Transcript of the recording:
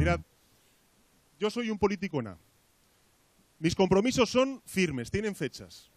Mirad, yo soy un político na. Mis compromisos son firmes, tienen fechas.